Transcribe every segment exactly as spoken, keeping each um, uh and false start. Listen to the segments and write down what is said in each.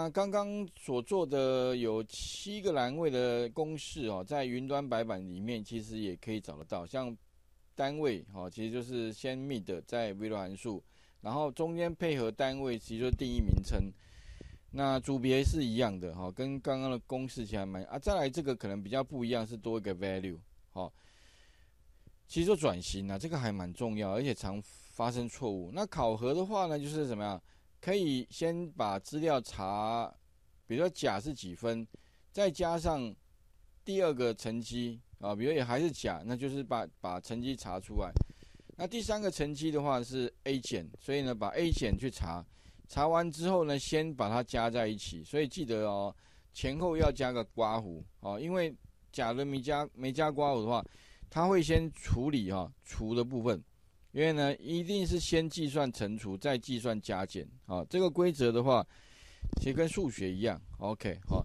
那刚刚所做的有七个栏位的公式哦，在云端白板里面其实也可以找得到。像单位哦，其实就是先 mid 再 value 函数，然后中间配合单位，其实就定义名称。那组别是一样的哈，跟刚刚的公式其实还蛮啊。再来这个可能比较不一样，是多一个 value 哦。其实就转型啊，这个还蛮重要，而且常发生错误。那考核的话呢，就是怎么样？ 可以先把资料查，比如说甲是几分，再加上第二个成绩啊，比如也还是甲，那就是把把成绩查出来。那第三个成绩的话是 A 减，所以呢把 A 减去查，查完之后呢先把它加在一起。所以记得哦，前后要加个括弧哦，因为假如没加没加括弧的话，它会先处理哈、哦、除的部分。 因为呢，一定是先计算乘除，再计算加减啊、哦。这个规则的话，其实跟数学一样 ，OK 好、哦。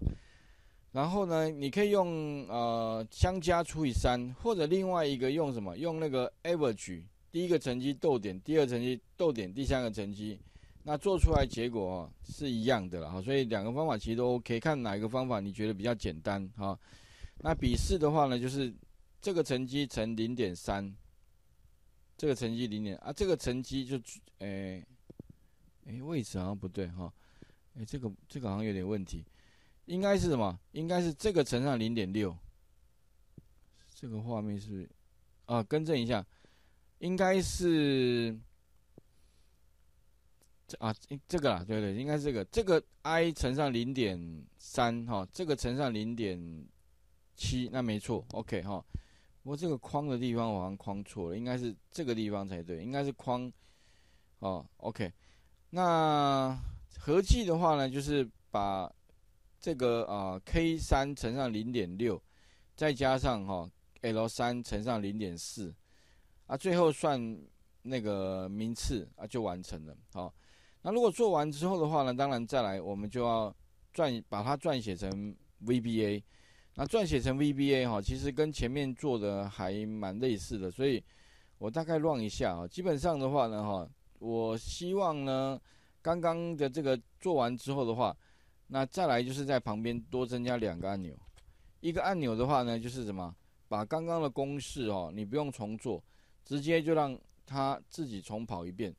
然后呢，你可以用呃相加除以三，或者另外一个用什么？用那个 average， 第一个成绩逗点，第二成绩逗点，第三个成绩，那做出来结果啊、哦、是一样的了哈、哦。所以两个方法其实都 OK， 看哪一个方法你觉得比较简单哈、哦。那笔试的话呢，就是这个成绩乘 零点三。 这个成绩零点啊，这个成绩就，诶，诶，位置好像不对哈，诶，这个这个好像有点问题，应该是什么？应该是这个乘上 零点六， 这个画面是不是？啊，更正一下，应该是，这啊，这个啦，对对，应该是这个，这个 i 乘上 零点三 哈，这个乘上 零点七， 那没错 ，OK 哈。 不过这个框的地方我好像框错了，应该是这个地方才对，应该是框哦。OK， 那合计的话呢，就是把这个啊、呃、K 三 乘上 零点六， 再加上哈、哦、L 三 乘上 零点四， 啊，最后算那个名次啊就完成了。好、哦，那如果做完之后的话呢，当然再来我们就要撰把它撰写成 V B A。 那撰写成 V B A 哈，其实跟前面做的还蛮类似的，所以我大概run一下啊。基本上的话呢哈，我希望呢，刚刚的这个做完之后的话，那再来就是在旁边多增加两个按钮。一个按钮的话呢，就是什么，把刚刚的公式哦，你不用重做，直接就让它自己重跑一遍。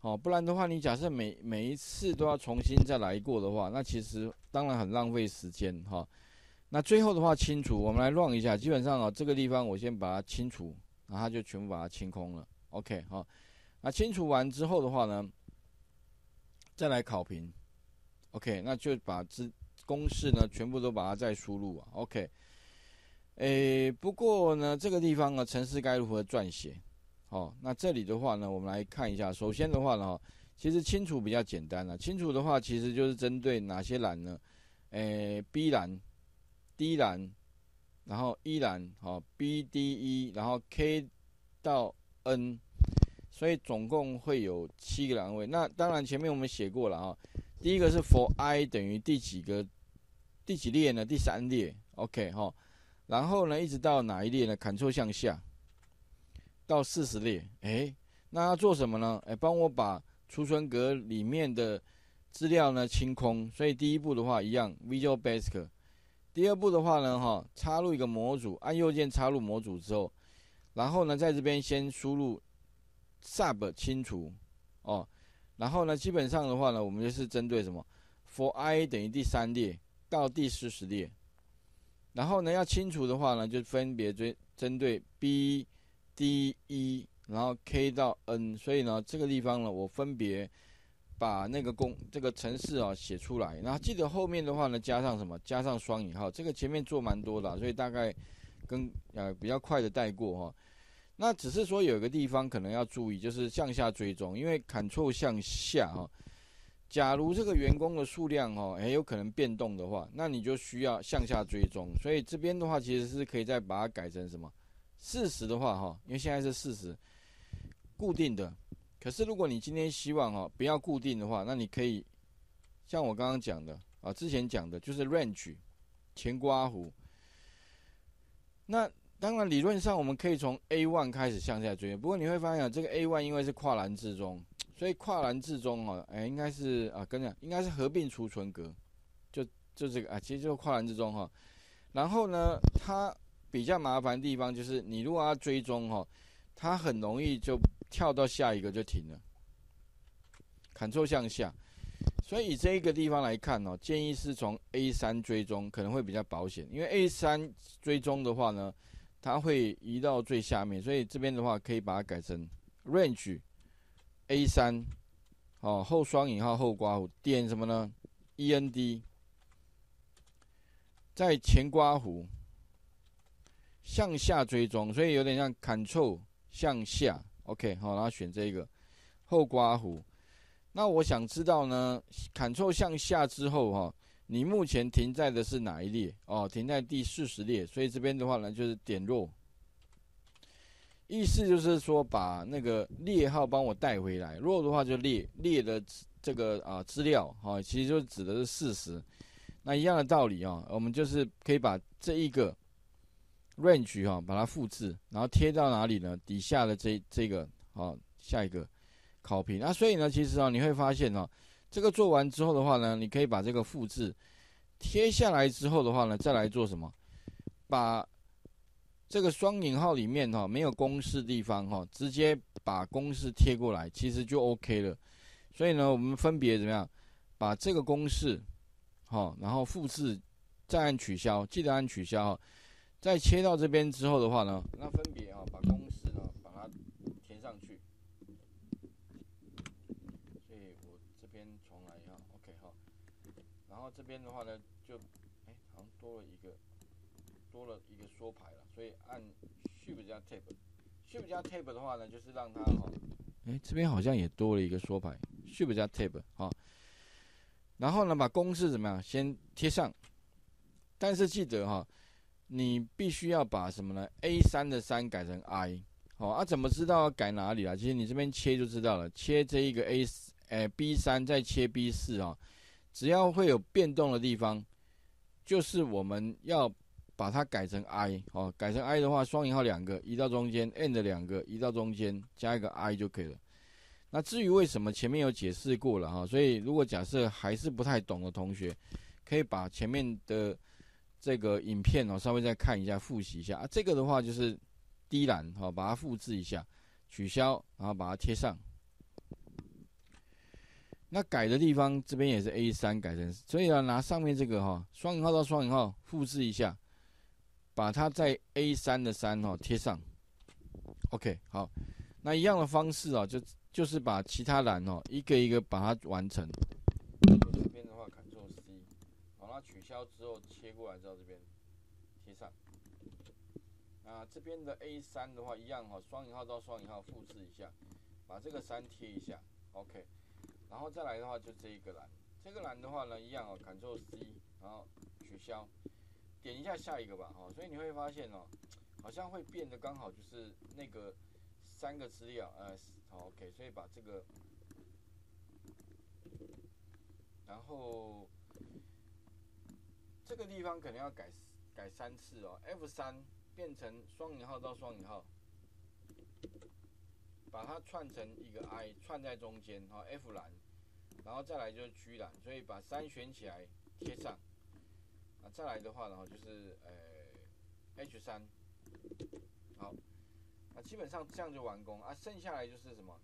哦，不然的话，你假设每每一次都要重新再来过的话，那其实当然很浪费时间哈。 那最后的话清除，我们来 run 一下。基本上啊、哦，这个地方我先把它清除，然后它就全部把它清空了。OK 好、哦，那清除完之后的话呢，再来考评。OK， 那就把这公式呢全部都把它再输入啊。OK， 诶，不过呢这个地方呢程式该如何撰写？哦，那这里的话呢，我们来看一下。首先的话呢，其实清除比较简单了、啊。清除的话其实就是针对哪些栏呢？诶 ，B 栏。 D 栏，然后 E 栏，好 B D E， 然后 K 到 N， 所以总共会有七个栏位。那当然前面我们写过了啊、哦，第一个是 for i 等于第几个第几列呢？第三列 ，OK 哈、哦。然后呢，一直到哪一列呢 ？Ctrl 向下，到四十列。哎，那要做什么呢？哎，帮我把储存格里面的资料呢清空。所以第一步的话一样 ，Visual Basic。 第二步的话呢，哈，插入一个模组，按右键插入模组之后，然后呢，在这边先输入 sub 清除哦，然后呢，基本上的话呢，我们就是针对什么 for i 等于第三列到第四十列，然后呢，要清除的话呢，就分别针针对 b、d、e， 然后 k 到 n， 所以呢，这个地方呢，我分别。 把那个公这个程式啊、哦、写出来，然后记得后面的话呢加上什么？加上双引号。这个前面做蛮多的、啊，所以大概跟呃比较快的带过哈、哦。那只是说有一个地方可能要注意，就是向下追踪，因为 Ctrl 向下哈、哦。假如这个员工的数量哈、哦、很有可能变动的话，那你就需要向下追踪。所以这边的话其实是可以再把它改成什么？ 四十的话哈、哦，因为现在是四十固定的。 可是，如果你今天希望哈、哦、不要固定的话，那你可以像我刚刚讲的啊，之前讲的就是 range 前刮弧。那当然理论上我们可以从 A 一 开始向下追，不过你会发现、啊、这个 A 一 因为是跨栏之中，所以跨栏至中哦，哎、欸，应该是啊，跟你讲，应该是合并储存格，就就这个啊，其实就是跨栏至中哈、哦。然后呢，它比较麻烦的地方就是你如果要追踪哈、哦，它很容易就跳到下一个就停了，Ctrl向下。所以以这一个地方来看哦，建议是从 A 三 追踪可能会比较保险，因为 A 三 追踪的话呢，它会移到最下面，所以这边的话可以把它改成 Range。 A 三， 哦，后双引号后括弧点什么呢 ？E N D， 在前括弧向下追踪，所以有点像 Ctrl 向下 ，OK， 好、哦，然后选这个后括弧。那我想知道呢 ，Ctrl 向下之后哈、哦，你目前停在的是哪一列？哦，停在第四十列，所以这边的话呢，就是点落。意思就是说，把那个列号帮我带回来。弱的话就列列的这个啊资料啊、哦，其实就指的是事实。那一样的道理啊、哦，我们就是可以把这一个 range 哈、哦，把它复制，然后贴到哪里呢？底下的这这个啊、哦，下一个考评。那所以呢，其实啊、哦，你会发现哦，这个做完之后的话呢，你可以把这个复制贴下来之后的话呢，再来做什么？把这个双引号里面哈、哦、没有公式地方哈、哦，直接把公式贴过来，其实就 OK 了。所以呢，我们分别怎么样把这个公式哈、哦，然后复制，再按取消，记得按取消哈、哦。再切到这边之后的话呢，那分别哈、哦、把公式呢把它填上去。所以我这边重来哈 ，OK 哈。然后这边的话呢，就哎好像多了一个。多了一个缩排了，所以按 Shift 加 Tab，Shift 加 Tab 的话呢，就是让它哈，哎、欸，这边好像也多了一个缩排 ，Shift 加 Tab 哈。然后呢，把公式怎么样，先贴上。但是记得哈，你必须要把什么呢 ？A 三 的三改成 I， 好啊，怎么知道要改哪里啦？其实你这边切就知道了，切这一个 A， 哎、欸、B 三 再切 B 四 啊，只要会有变动的地方，就是我们要把它改成 I， 哦，改成 I 的话，双引号两个移到中间 ，and 两个移到中间，加一个 I 就可以了。那至于为什么前面有解释过了哈、哦，所以如果假设还是不太懂的同学，可以把前面的这个影片哦稍微再看一下，复习一下啊。这个的话就是低栏哈、哦，把它复制一下，取消，然后把它贴上。那改的地方这边也是 A 三 改成，所以呢拿上面这个哈、哦，双引号到双引号复制一下。把它在 A 三 的三哈、哦、贴上 ，OK 好，那一样的方式啊、哦，就就是把其他栏哦一个一个把它完成。这边的话 ，Ctrl C， 好，它取消之后切过来到这边贴上。啊，这边的 A 三 的话一样哈、哦，双引号到双引号复制一下，把这个三贴一下 ，OK， 然后再来的话就这一个栏，这个栏的话呢一样哦 ，Ctrl C， 然后取消。点一下下一个吧，哦，所以你会发现哦，好像会变得刚好就是那个三个资料，呃，好 ，OK， 所以把这个，然后这个地方可能要改改三次哦 ，F 三 变成双引号到双引号，把它串成一个 I 串在中间，哦 ，F 栏，然后再来就是 G 栏，所以把三选起来贴上。啊、再来的话，然后就是呃 H 三， 好，那、啊、基本上这样就完工啊，剩下来就是什么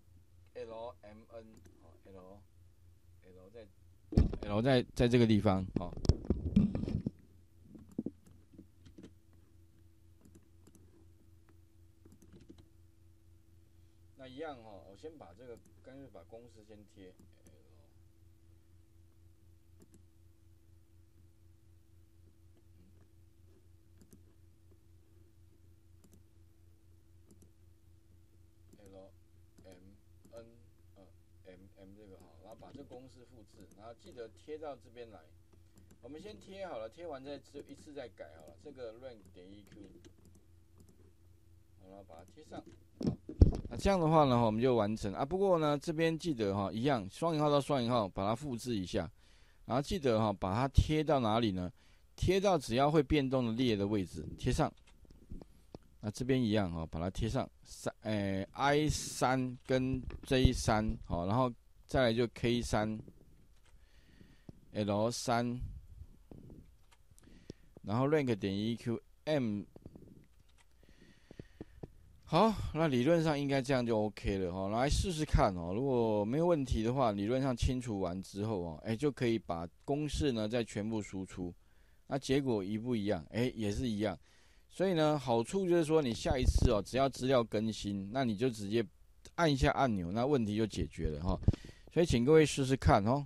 L M N， 好 L L 在 L 在在这个地方，好，那一样哦，我先把这个干脆把公式先贴。把这公式复制，然后记得贴到这边来。我们先贴好了，贴完再一次再改好了。这个 range 点 E Q， 好了，把它贴上。那这样的话呢，我们就完成啊。不过呢，这边记得哈，一样双引号到双引号，把它复制一下，然后记得哈，把它贴到哪里呢？贴到只要会变动的列的位置，贴上。那这边一样哈，把它贴上。三诶 I 三跟 J 三，好，然后再来就 K 三 ，L 三，然后 rank 点 eq m。好，那理论上应该这样就 OK 了哈，来试试看哦。如果没有问题的话，理论上清除完之后哦，哎、欸，就可以把公式呢再全部输出。那结果一不一样？哎、欸，也是一样。所以呢，好处就是说，你下一次哦，只要资料更新，那你就直接按一下按钮，那问题就解决了哈。所以请各位试试看哦。